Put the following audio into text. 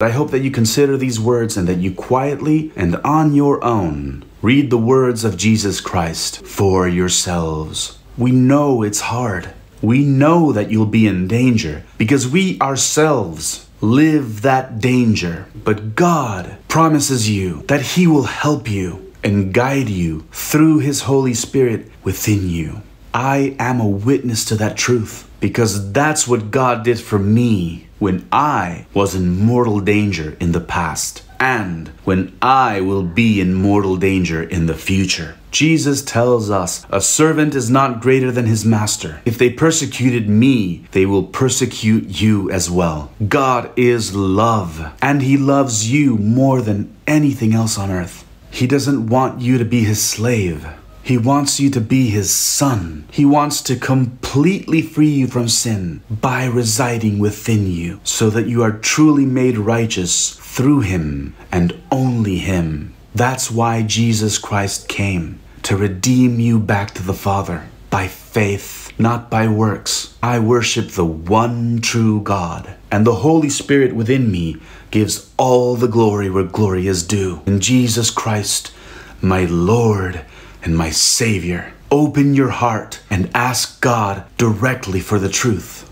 I hope that you consider these words and that you quietly and on your own read the words of Jesus Christ for yourselves. We know it's hard. We know that you'll be in danger because we ourselves live that danger. But God promises you that He will help you and guide you through His Holy Spirit within you. I am a witness to that truth because that's what God did for me when I was in mortal danger in the past, and when I will be in mortal danger in the future. Jesus tells us, a servant is not greater than his master. If they persecuted me, they will persecute you as well. God is love, and He loves you more than anything else on earth. He doesn't want you to be His slave. He wants you to be His son. He wants to completely free you from sin by residing within you so that you are truly made righteous through Him and only Him. That's why Jesus Christ came, to redeem you back to the Father by faith, not by works. I worship the one true God, and the Holy Spirit within me gives all the glory where glory is due. In Jesus Christ, my Lord and my Savior, open your heart and ask God directly for the truth.